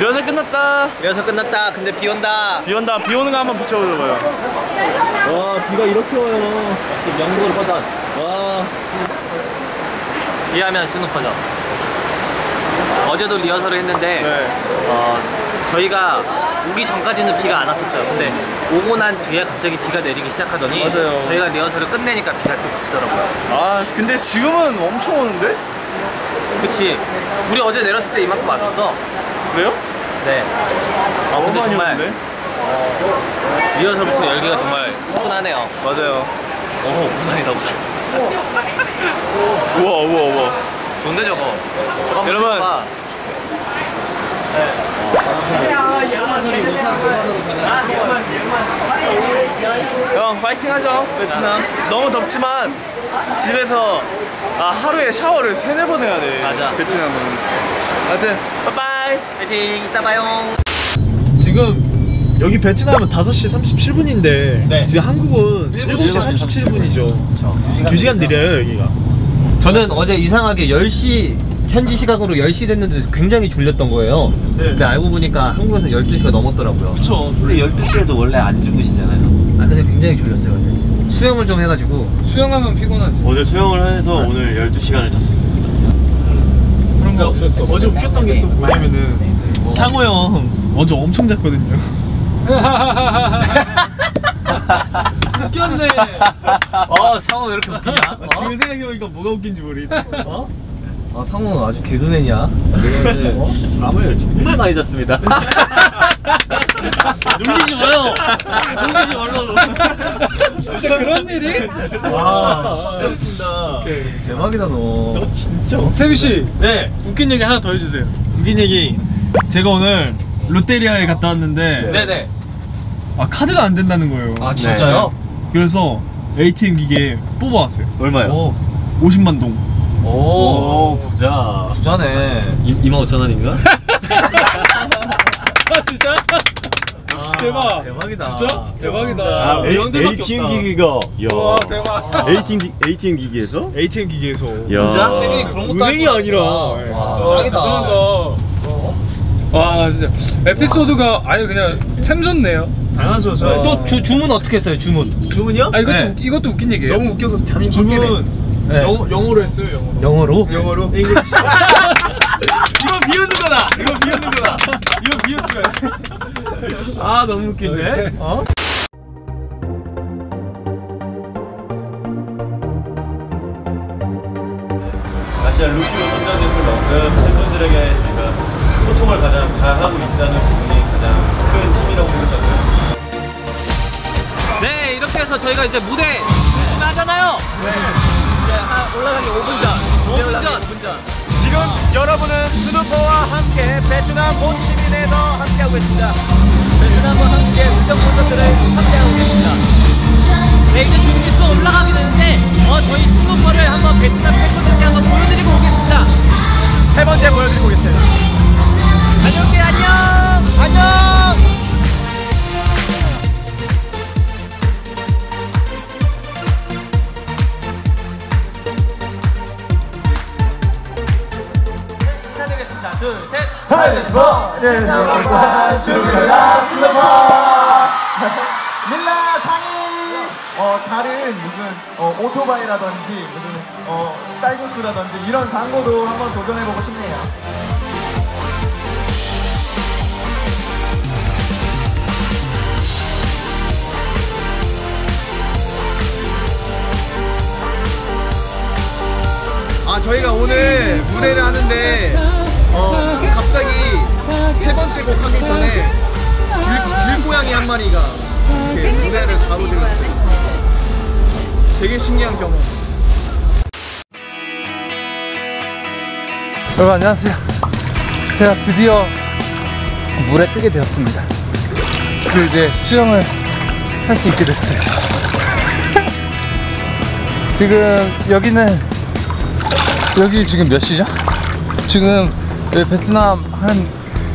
리허설 끝났다. 리허설 끝났다. 근데 비 온다. 비 온다. 비 오는 거 한번 비춰보려고요. 와, 비가 이렇게 와요. 역시 명물 허전. 와. 비하면 스누커죠. 어제도 리허설을 했는데 네. 저희가 오기 전까지는 비가 안 왔었어요. 근데 오고 난 뒤에 갑자기 비가 내리기 시작하더니 맞아요. 저희가 리허설을 끝내니까 비가 또 그치더라고요. 아, 근데 지금은 엄청 오는데? 그치. 우리 어제 내렸을 때 이만큼 왔었어. 그래요? 네. 아, 근데 정말 리허설부터 열기가 정말 후끈하네요. 맞아요. 오, 우산이다, 우산. 우와, 우와, 우와. 좋은데 저거? 여러분. 형, 파이팅 하죠, 베트남. 너무 덥지만 집에서 하루에 샤워를 3-4번 해야 돼. 맞아. 베트남은. 하여튼, 빠빠이. 파이팅! 이따 봐요. 지금 여기 베트남은 5시 37분인데 네. 지금 한국은 7시 37분이죠 2시간 느려요 여기가. 저는 어제 이상하게 10시 현지 시각으로 10시 됐는데 굉장히 졸렸던 거예요. 네. 근데 알고 보니까 한국에서 12시가 넘었더라고요. 그쵸. 근데 12시에도 원래 안 주무시잖아요. 아, 근데 굉장히 졸렸어요 어제. 수영을 좀 해가지고. 수영하면 피곤하지. 어제 수영을 해서 오늘 12시간을 잤어요. 어제 웃겼던 게 또 뭐냐면은 상호 형 어제 엄청 잤거든요. 웃겼네. 상호 왜 이렇게 웃기냐? 지금 생각해보니까 뭐가 웃긴지 모르겠다. 아, 상호 아주 개그맨이야. 내가 이제 잠을 정말 많이 잤습니다. 놀리지 마요. 놀리지 말라고. 진짜 그런 일이? 와, 진짜 웃긴다. 대박이다 너. 너 진짜. 세빈 씨, 네. 웃긴 얘기 하나 더 해주세요. 웃긴 얘기. 제가 오늘 롯데리아에 갔다 왔는데, 네네. 아, 카드가 안 된다는 거예요. 아, 진짜요? 네. 그래서 ATM 기계 뽑아왔어요. 얼마요? 오. 50만 동. 오, 부자. 부자네. 25,000원인가? 아, 진짜? 아, 대박. 대박이다. 진짜? 진짜 대박이다. 아, ATM 기기가. 와, 대박. ATM 기기에서? ATM 기기에서. 진짜? 세빈이 그런 것도 은행이 아니라. 와, 대단하다. 와, 진짜. 에피소드가 아예 그냥 샘솟네요. 당연하죠. 또 주문 어떻게 했어요? 주문. 주문이요? 아, 이것도 웃긴 얘기예요. 너무 웃겨서 잠이 주문. 네. 영어로 했어요. 영어로? 영어로? 이거 비웃는 거다! 이거 비웃는 거다! 이거 비웃지 마. 아, 너무 웃긴데? 어? 아시아 루키로 선정됐을 만큼 팬분들에게 저희가 소통을 가장 잘하고 있다는 부분이 가장 큰 힘이라고 생각하고요. 네, 이렇게 해서 저희가 이제 무대 나가잖아요! 네. 올라가기 5분 전. 지금 여러분은 스누퍼와 함께 베트남 본 시민에서 함께하고 있습니다. 베트남과 함께 우정 콘서트를 함께하고 계십니다. 네, 이제 준비소 올라가게 되는데 저희 스누퍼를 한번 베트남 팬분들께 한번 보여드리고 오겠습니다. 3번째 보여드리고 오겠습니다. 다녀올게요. 안녕. 둘, 셋! 하이스포! 스누퍼! 주글라 스누퍼! 밀라 상희! 다른 무슨 오토바이라든지 무슨 쌀국수라든지 이런 광고도 한번 도전해보고 싶네요. 아, 저희가 오늘 무대를 하는데 갑자기 3번째 곡 하기 전에 길고양이 한 마리가 이렇게 무대를 가로질렀어요. 되게 신기한 경험. 여러분 안녕하세요. 제가 드디어 물에 뜨게 되었습니다. 그 이제 수영을 할 수 있게 됐어요. 지금 여기 지금 몇 시죠? 지금 베트남 한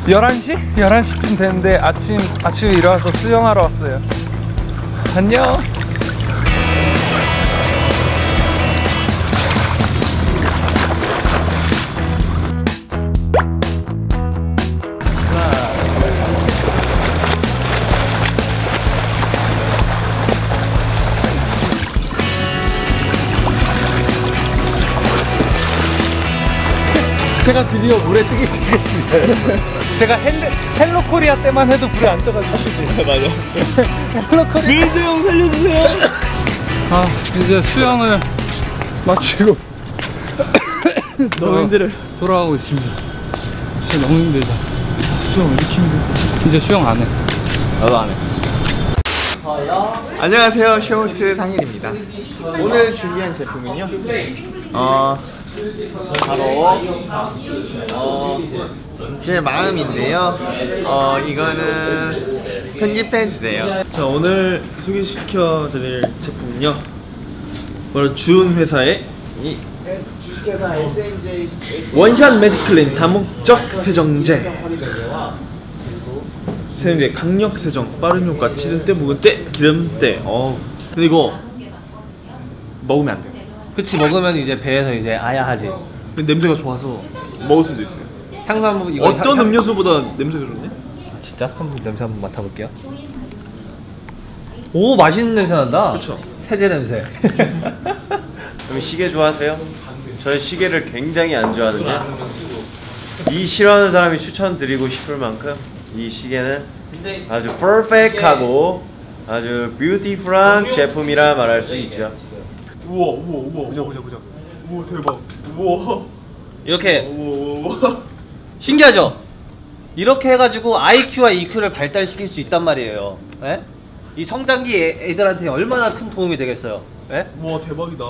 11시? 11시쯤 되는데 아침에 일어나서 수영하러 왔어요. 안녕. 제가 드디어 물에 뜨기 시작했습니다. 제가 헬로 코리아 때만 해도 물에 안 떠가지고. 맞아. 헬로 코리아. 민재 형 살려주세요. 아, 이제 수영을 마치고 너무 힘들어. 돌아가고 있습니다. 진짜 너무 힘들다. 수영 왜 이렇게 힘들어? 이제 수영 안 해. 나도 안 해. 안녕하세요. 쇼호스트 상일입니다. 오늘 준비한 제품은요. 바로 제 마음인데요. 이거는 편집해주세요. 자, 오늘 소개시켜드릴 제품은요, 바로 준 회사의 이 원샷 매직클린 다목적 세정제. 세정제 강력 세정, 빠른 효과, 치든 때, 묵은 때, 기름 때. 근데 이거 먹으면 안 돼요. 그치, 먹으면 이제 배에서 이제 아야 하지. 근데 냄새가 좋아서 먹을 수도 있어요. 향나무 이거 어떤 음료수보다 냄새가 좋네? 아, 진짜? 한번 냄새 한번 맡아볼게요. 오, 맛있는 냄새 난다. 그쵸? 세제 냄새. 그럼 시계 좋아하세요? 저는 시계를 굉장히 안 좋아하는데 이 싫어하는 사람이 추천드리고 싶을 만큼 이 시계는 아주 퍼펙트하고 아주 뷰티풀한 제품이라 말할 수 있죠. 우와 우와 우와. 보자. 우와 대박. 우와. 이렇게 우와. 신기하죠? 이렇게 해가지고 IQ와 EQ를 발달시킬 수 있단 말이에요. 에? 이 성장기 애들한테 얼마나 큰 도움이 되겠어요. 에? 우와 대박이다.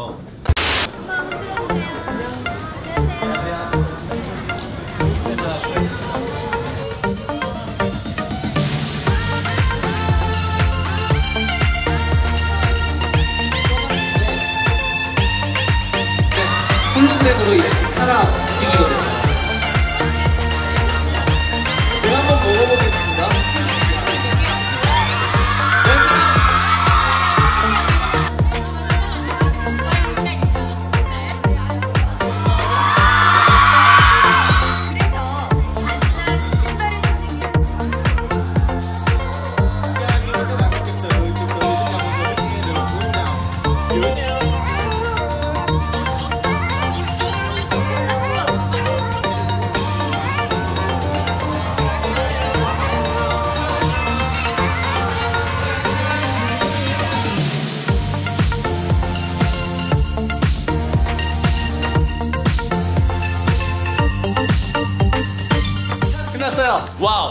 손으로 이렇게 살아 움직이거든요. 제가 한번 먹어보겠습니다. 와우.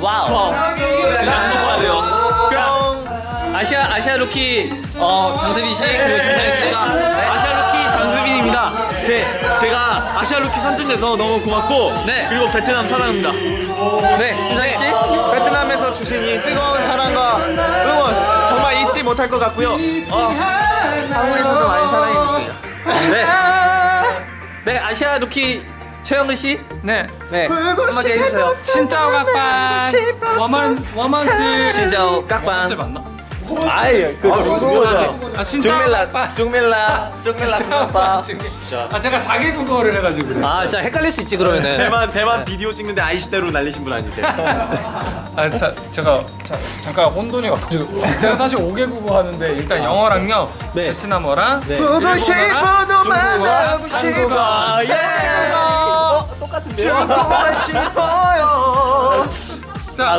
와우. 난 먹어야 돼요. 아시아 루키 장세빈 씨 그리고 심상희 씨. 아시아 루키 장세빈입니다. 제가 아시아 루키 선정돼서 너무 고맙고, 네. 그리고 베트남 사랑합니다. 네, 심상희 씨. 베트남에서 주신 이 뜨거운 사랑과 응원 정말 잊지 못할 것 같고요. 한국에서도 많이 사랑해주세요. 네. 네, 아시아 루키. 최영근 씨? 네. 네. 한마디 해주세요. 신짜오 깍반. 워먼스. 신짜오 깍반. 맞나? 아이, 그 중국어죠. 아, 신짜오 깍반. 중밀라. 아, 제가 4개 국어를 해가지고 그래. 아, 진짜 헷갈릴 수 있지, 그러면은. 대만 비디오 찍는데 아이시대로 날리신 분 아니세요? 아, 제가 잠깐 혼돈이 와가지고. 제가 사실 5개 국어 하는데 일단 영어랑요, 베트남어랑, 중국어랑, 한국어. 자,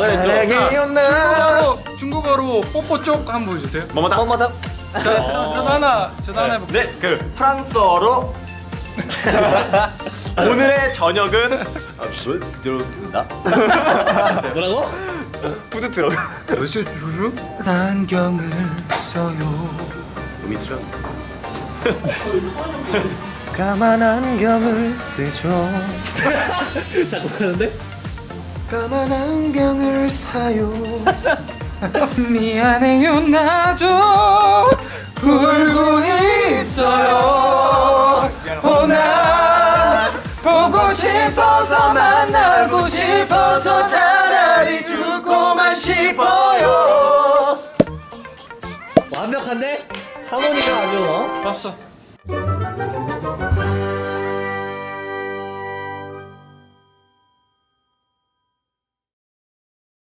중국어로 뽀뽀 쪽 한번 보여주세요. 뭐마다. 저도 하나 해볼게요. 네, 그 프랑스어로 오늘의 저녁은 부드럽다. 뭐라고? 부드러워. 안경을 써요. 까만 안경을 쓰죠. 작곡하는데? 까만 안경을 사요. 미안해요 나도 울고 있어요. 오나 보고 싶어서 만나고 싶어서 차라리 죽고만 싶어요. 완벽한데? 하모니가 아주 어? 봤어.